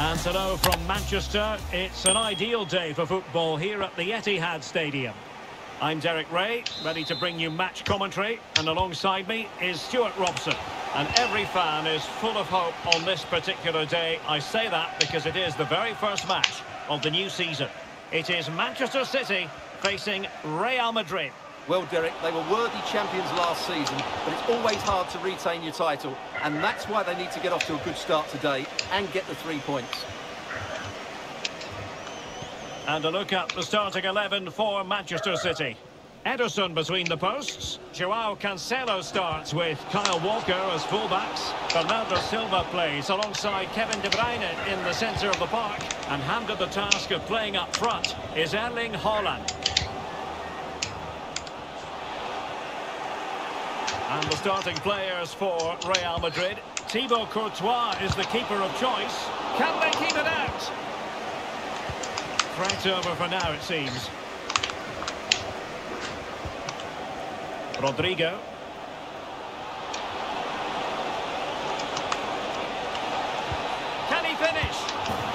And to know from Manchester, it's an ideal day for football here at the Etihad Stadium. I'm Derek Ray, ready to bring you match commentary, and alongside me is Stuart Robson. And every fan is full of hope on this particular day. I say that because it is the very first match of the new season. It is Manchester City facing Real Madrid. Well, Derek, they were worthy champions last season, but it's always hard to retain your title, and that's why they need to get off to a good start today and get the 3 points. And a look at the starting 11 for Manchester City. Ederson between the posts. Joao Cancelo starts with Kyle Walker as fullbacks. Bernardo Silva plays alongside Kevin De Bruyne in the centre of the park. And handed the task of playing up front is Erling Haaland. And the starting players for Real Madrid. Thibaut Courtois is the keeper of choice. Can they keep it out? Threat over for now, it seems. Rodrigo. Can he finish?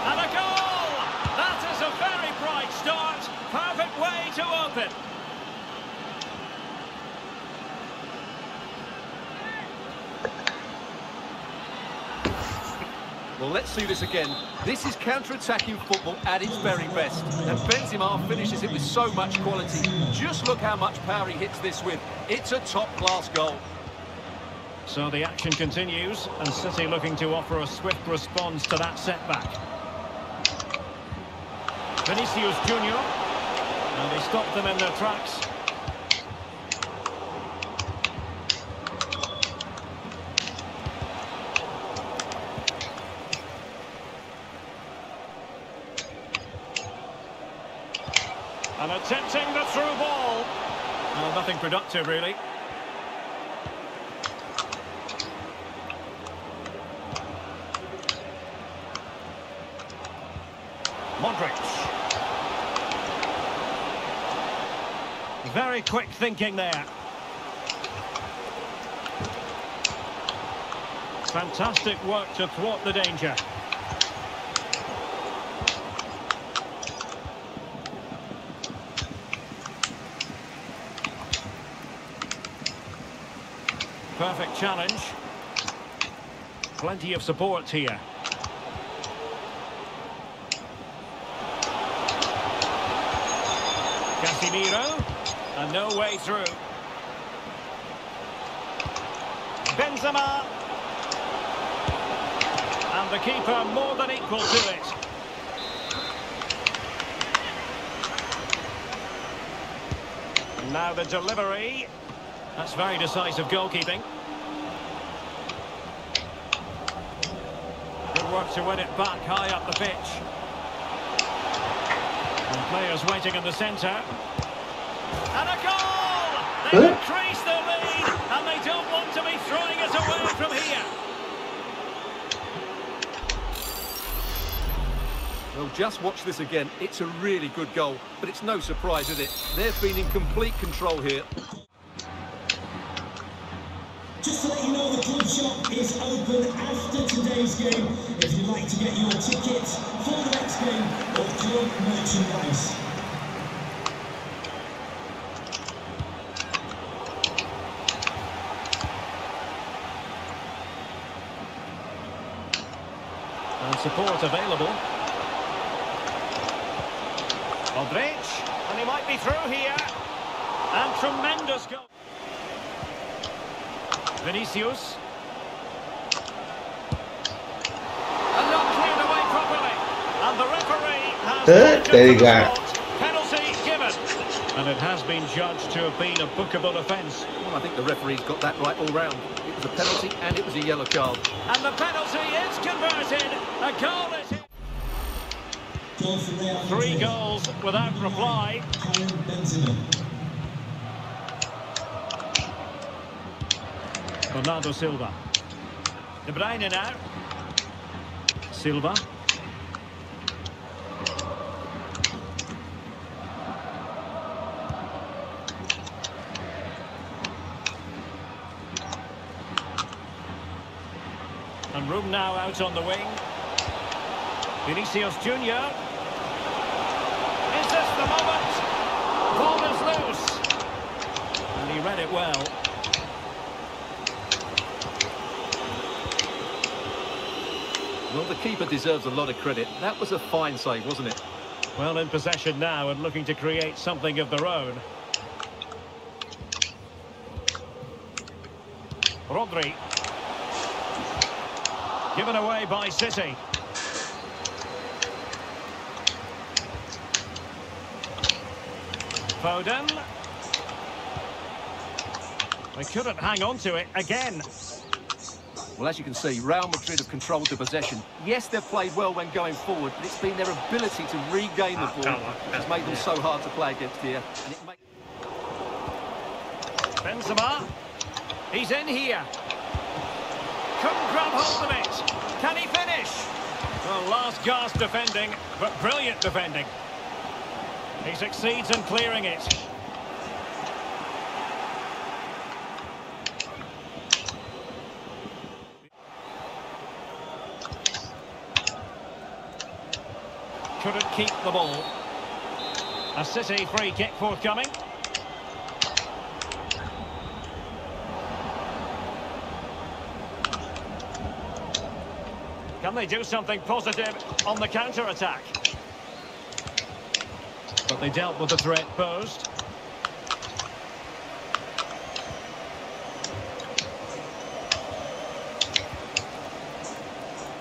And a goal! That is a very bright start. Perfect way to open. Well, let's see this again. This is counter-attacking football at its very best. And Benzema finishes it with so much quality. Just look how much power he hits this with. It's a top-class goal. So the action continues, and City looking to offer a swift response to that setback. Vinicius Junior, and they stop them in their tracks. And attempting the through ball. Well, nothing productive, really. Modric. Very quick thinking there. Fantastic work to thwart the danger. Perfect challenge. Plenty of support here. Casemiro, and no way through. Benzema. And the keeper more than equal to it. And now the delivery. That's very decisive goalkeeping. Good work to win it back high up the pitch. And players waiting in the centre. And a goal! They increase their lead, and they don't want to be throwing it away from here. Well, just watch this again. It's a really good goal, but it's no surprise, is it? They've been in complete control here. Just to let you know, the club shop is open after today's game if you'd like to get your tickets for the next game or club merchandise. And support available. Modric, and he might be through here. And tremendous goal. Vinicius. And not cleared away properly. And the referee has penalty given. And it has been judged to have been a bookable offence. Well, I think the referee's got that right all round. It was a penalty and it was a yellow card. And the penalty is converted. A goal is in. Three goals without reply. Bernardo Silva. De Bruyne now. Silva. And room now out on the wing. Vinicius Junior. Is this the moment? Ball is loose. And he read it well. Well, the keeper deserves a lot of credit. That was a fine save, wasn't it? Well, in possession now and looking to create something of their own. Rodri. Given away by City. Foden. They couldn't hang on to it again. Well, as you can see, Real Madrid have controlled the possession. Yes, they've played well when going forward, but it's been their ability to regain the ball which has made them so hard to play against here. And it Benzema. He's in here. Couldn't grab hold of it. Can he finish? Well, last gasp defending, but brilliant defending. He succeeds in clearing it. Couldn't keep the ball. A City free kick forthcoming. Can they do something positive on the counter-attack? But they dealt with the threat posed.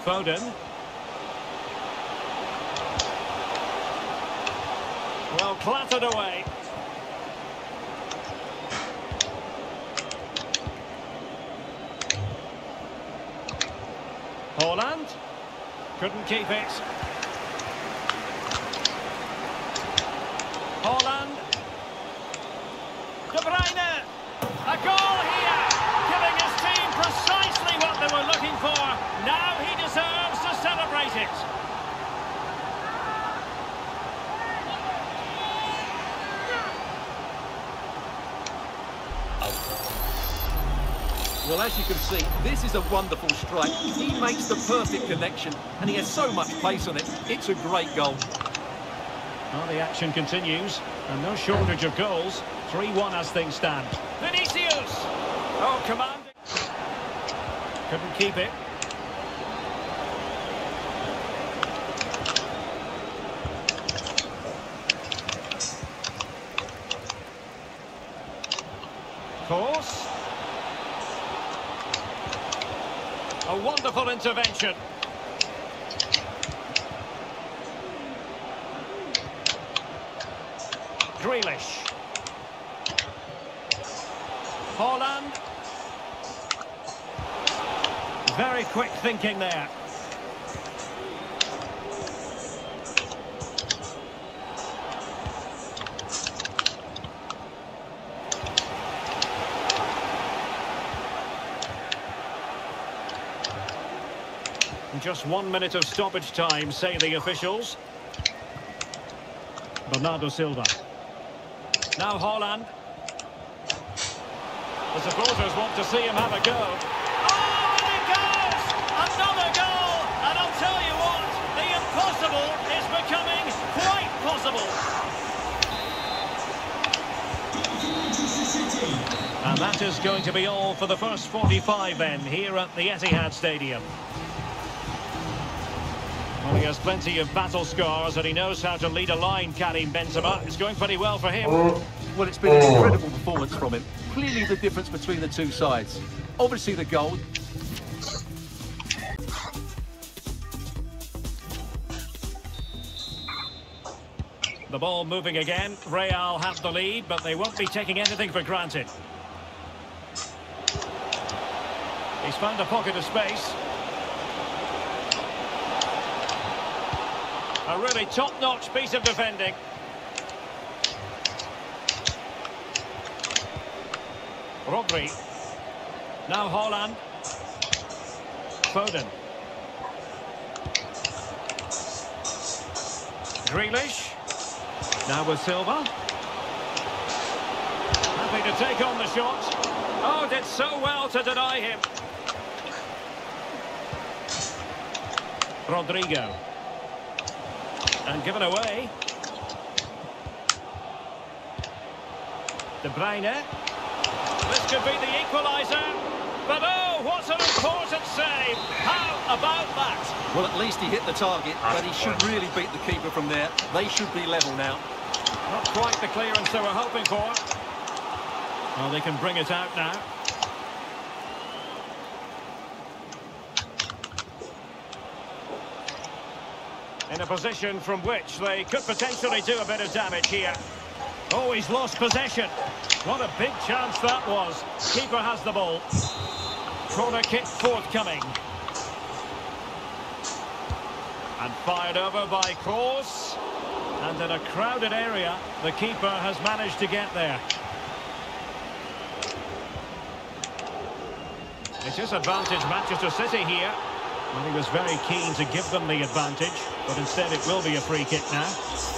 Foden. Well, clattered away. Haaland couldn't keep it. Haaland. De Bruyne. A goal here, giving his team precisely what they were looking for. Now he deserves to celebrate it. Well, as you can see, this is a wonderful strike. He makes the perfect connection, and he has so much pace on it. It's a great goal. Well, the action continues, and no shortage of goals. 3-1 as things stand. Vinicius! Oh, commanding. Couldn't keep it. Kroos. A wonderful intervention. Grealish. Haaland. Very quick thinking there. Just 1 minute of stoppage time, say the officials. Bernardo Silva. Now Haaland. The supporters want to see him have a go. Oh, and it goes! Another goal! And I'll tell you what, the impossible is becoming quite possible. And that is going to be all for the first 45 then, here at the Etihad Stadium. Well, he has plenty of battle scars and he knows how to lead a line, Karim Benzema. It's going pretty well for him. Well, it's been an incredible performance from him. Clearly the difference between the two sides. Obviously the goal. The ball moving again. Real have the lead, but they won't be taking anything for granted. He's found a pocket of space. A really top-notch piece of defending. Rodri. Now Haaland. Foden. Grealish. Now with Silva. Happy to take on the shot. Oh, did so well to deny him. Rodrigo. and given away. De Bruyne. This could be the equaliser. But oh, what an important save. How about that? Well, at least he hit the target, but he should really beat the keeper from there. They should be level now. Not quite the clearance they were hoping for. Well, they can bring it out now. In a position from which they could potentially do a bit of damage here. Oh, he's lost possession. What a big chance that was. Keeper has the ball. Corner kick forthcoming. And fired over by Kroos. And in a crowded area, the keeper has managed to get there. It's disadvantage Manchester City here. Well, he was very keen to give them the advantage, but instead it will be a free kick now.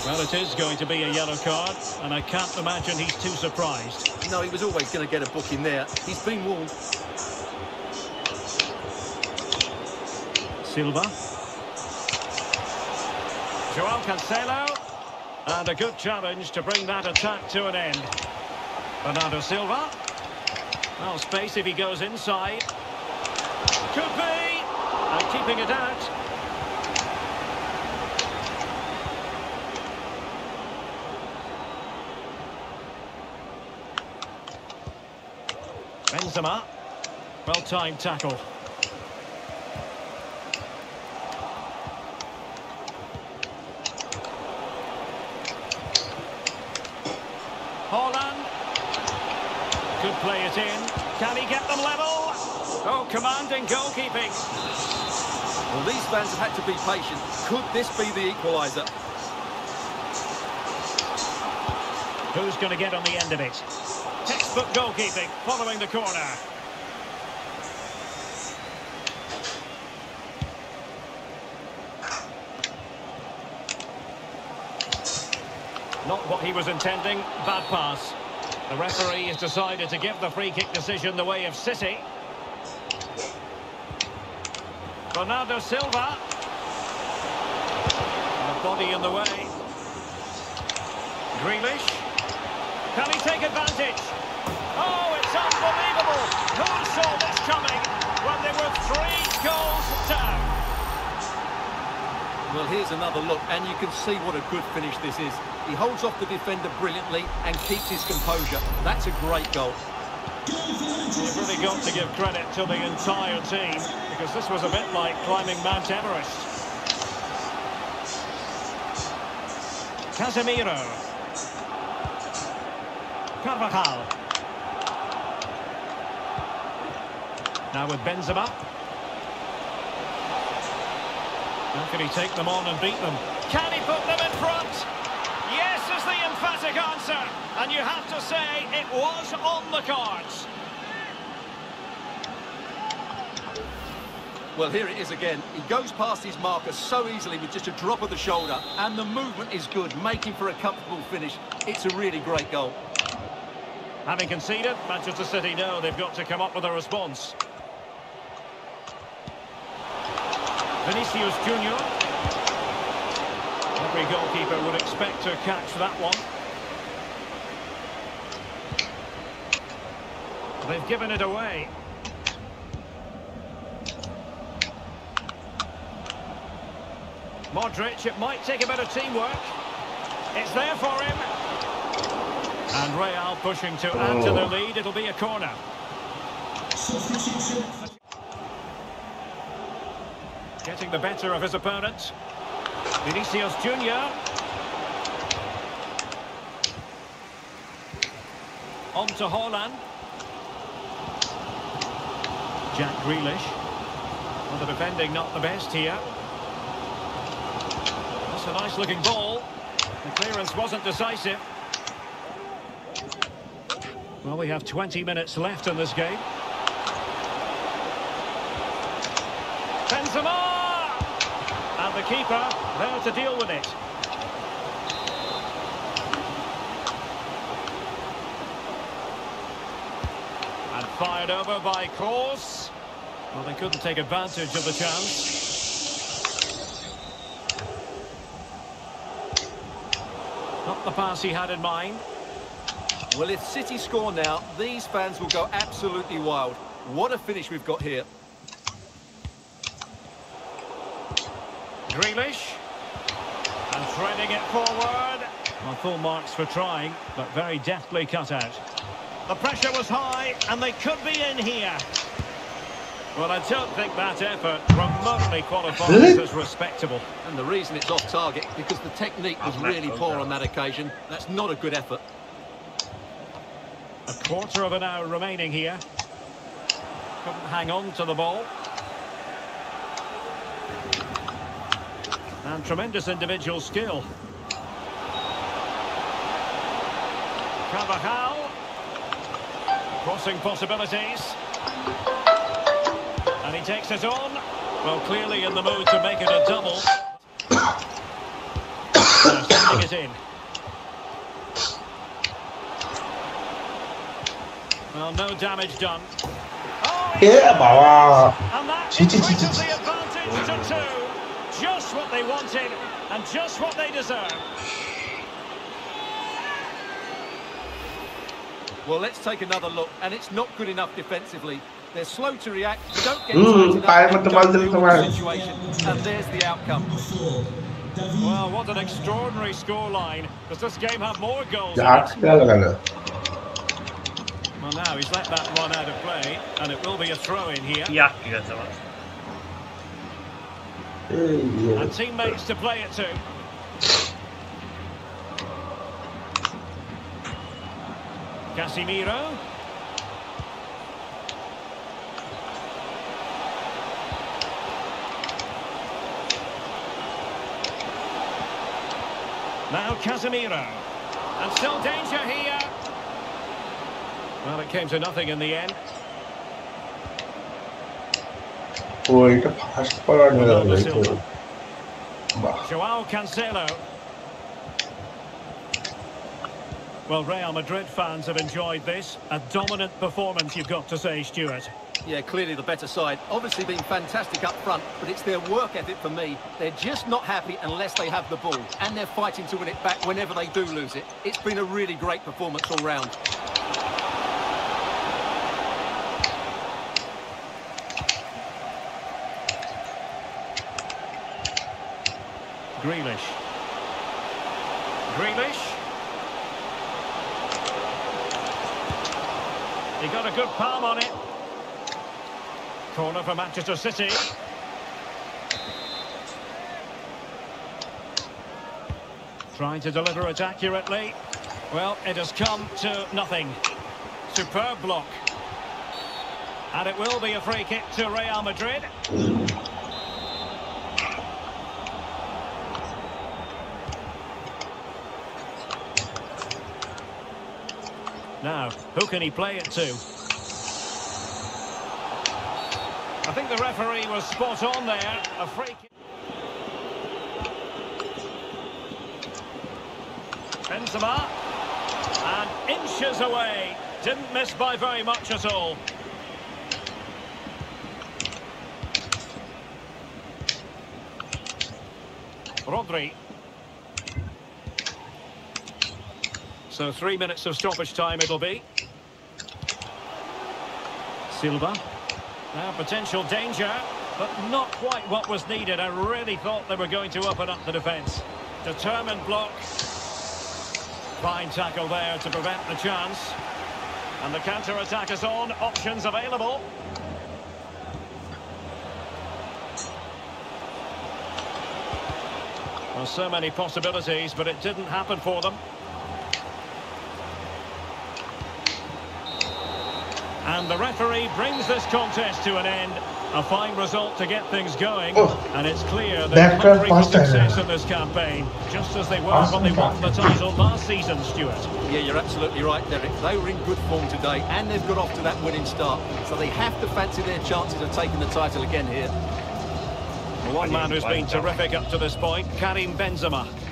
Well, it is going to be a yellow card, and I can't imagine he's too surprised. No, he was always going to get a booking there. He's been warned. Silva. Joao Cancelo. And a good challenge to bring that attack to an end. Bernardo Silva. Well, space if he goes inside. Could be! And keeping it out. Benzema. Well-timed tackle. Haaland. Could play it in. Can he get them level? Oh, commanding goalkeeping. Well, these fans have had to be patient. Could this be the equaliser? Who's going to get on the end of it? Textbook goalkeeping following the corner. Not what he was intending. Bad pass. The referee has decided to give the free kick decision the way of City. Bernardo Silva. And the body in the way. Grealish. Can he take advantage? Oh, it's unbelievable. Who saw this coming when they were 3 goals down? Well, here's another look, and you can see what a good finish this is. He holds off the defender brilliantly and keeps his composure. That's a great goal. You've really got to give credit to the entire team, because this was a bit like climbing Mount Everest. Casemiro. Carvajal. Now with Benzema. How can he take them on and beat them? Can he put them in front? Yes is the emphatic answer. And you have to say it was on the cards. Well, here it is again. He goes past his marker so easily with just a drop of the shoulder, and the movement is good, making for a comfortable finish. It's a really great goal. Having conceded, Manchester City know they've got to come up with a response. Vinicius Junior. Every goalkeeper would expect to catch that one. They've given it away. Modric, it might take a bit of teamwork. It's there for him. And Real pushing to add to the lead. It'll be a corner. Getting the better of his opponent. Vinicius Junior. On to Haaland. Jack Grealish. Well, the defending not the best here. A nice looking ball. The clearance wasn't decisive. Well, we have 20 minutes left in this game. Benzema! And the keeper there to deal with it. And fired over by Kroos. Well, they couldn't take advantage of the chance. Not the pass he had in mind. Well, if City score now, these fans will go absolutely wild. What a finish we've got here. Grealish. And threading it forward. Well, full marks for trying, but very deftly cut out. The pressure was high, and they could be in here. Well, I don't think that effort remotely qualifies as respectable. And the reason it's off target, because the technique was really poor on that occasion. That's not a good effort. A quarter of an hour remaining here. Couldn't hang on to the ball. And tremendous individual skill. Carvajal. Crossing possibilities. And he takes it on. Well, clearly in the mood to make it a double. Sending it in. Well, no damage done. Oh, yeah, and that increases the advantage to two. Just what they wanted and just what they deserve. Well, let's take another look, and it's not good enough defensively. They're slow to react, don't get the situation, and there's the outcome. Well, what an extraordinary scoreline. Does this game have more goals? Well, now he's let that run out of play, and it will be a throw-in here. Yeah, and teammates to play it to. Casemiro. Now Casemiro. And still danger here. Well, it came to nothing in the end. Joao Cancelo. Well, Real Madrid fans have enjoyed this. A dominant performance, you've got to say, Stuart. Yeah, clearly the better side. Obviously being fantastic up front, but it's their work ethic for me. They're just not happy unless they have the ball. And they're fighting to win it back whenever they do lose it. It's been a really great performance all round. Grealish. Grealish. He got a good palm on it. Corner for Manchester City. Trying to deliver it accurately. Well, it has come to nothing. Superb block. And it will be a free kick to Real Madrid. Now, who can he play it to? I think the referee was spot on there. A free kick. Benzema. And inches away. Didn't miss by very much at all. Rodri. So 3 minutes of stoppage time it'll be. Silva. Now potential danger, but not quite what was needed. I really thought they were going to open up the defence. Determined block. Fine tackle there to prevent the chance. And the counter-attack is on. Options available. Well, so many possibilities, but it didn't happen for them. And the referee brings this contest to an end. A fine result to get things going. And it's clear that they're hungry for success in this campaign, just as they were when they won the title last season, Stuart. Yeah, you're absolutely right, Derek. They were in good form today, and they've got off to that winning start. So they have to fancy their chances of taking the title again here. One man who's been terrific up to this point, Karim Benzema.